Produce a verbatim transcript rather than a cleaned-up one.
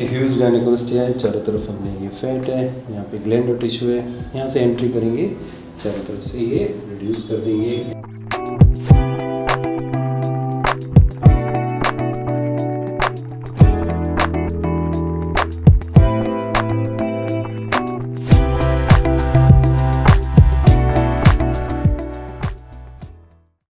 diffuse गायनेकोस्टिया है, चारों तरफ हमने ये फैट है, यहाँ पे ग्लैंड टिश्यू है, यहाँ से एंट्री करेंगे, चारों तरफ से ये रिड्यूस कर देंगे